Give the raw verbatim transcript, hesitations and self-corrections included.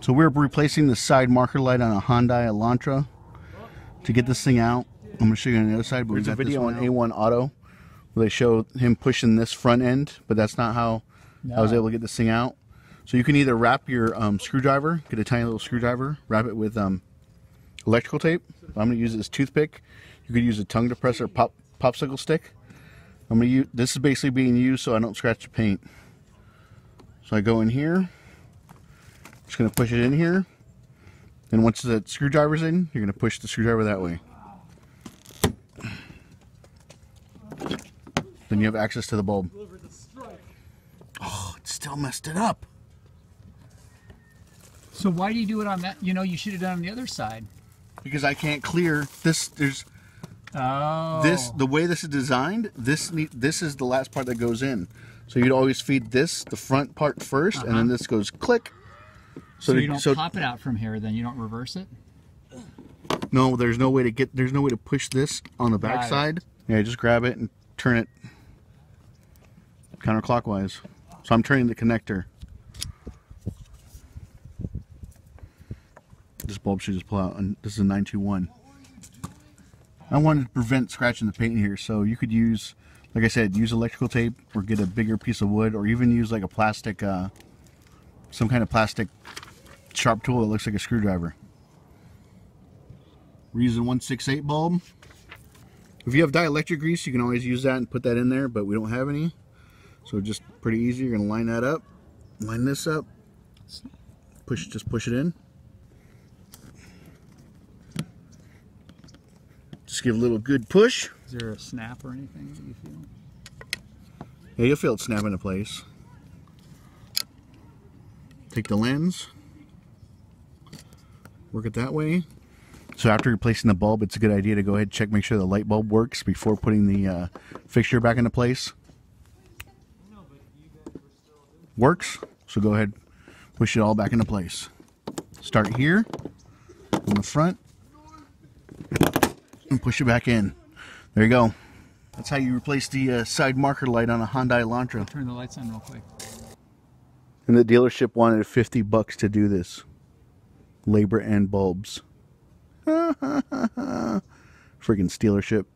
So we're replacing the side marker light on a Hyundai Elantra. To get this thing out, I'm going to show you on the other side. But we got a video on A one Auto where they show him pushing this front end, but that's not how no. I was able to get this thing out. So you can either wrap your um, screwdriver, get a tiny little screwdriver, wrap it with um, electrical tape. I'm going to use it as toothpick. You could use a tongue depressor, pop, popsicle stick. I'm going to use, this is basically being used so I don't scratch the paint. So I go in here, just going to push it in here. And once the screwdriver's in, you're going to push the screwdriver that way. Then you have access to the bulb. Oh, it still messed it up. So why do you do it on that? You know, you should have done it on the other side. Because I can't clear this. There's oh. this. The way this is designed, this need, this is the last part that goes in. So you'd always feed this, the front part first, uh-huh. and then this goes click. So, so you don't so, pop it out from here, then you don't reverse it? No, there's no way to get, there's no way to push this on the back side. Yeah, just grab it and turn it counterclockwise. So I'm turning the connector. This bulb should just pull out, and this is a nine two one. I wanted to prevent scratching the paint here, so you could use, like I said, use electrical tape or get a bigger piece of wood, or even use like a plastic, uh, some kind of plastic sharp tool that looks like a screwdriver. We're using one six eight bulb. If you have dielectric grease, you can always use that and put that in there, but we don't have any. So just pretty easy, you're gonna line that up, line this up, push, just push it in. Just give a little good push. Is there a snap or anything that you feel? Yeah, you'll feel it snap into place. Take the lens, work it that way. So after replacing the bulb, it's a good idea to go ahead and check, make sure the light bulb works before putting the uh, fixture back into place. Works, so go ahead, push it all back into place. Start here, on the front, and push it back in. There you go. That's how you replace the uh, side marker light on a Hyundai Elantra. Turn the lights on real quick. And the dealership wanted fifty bucks to do this. Labor and bulbs. Freaking stealership.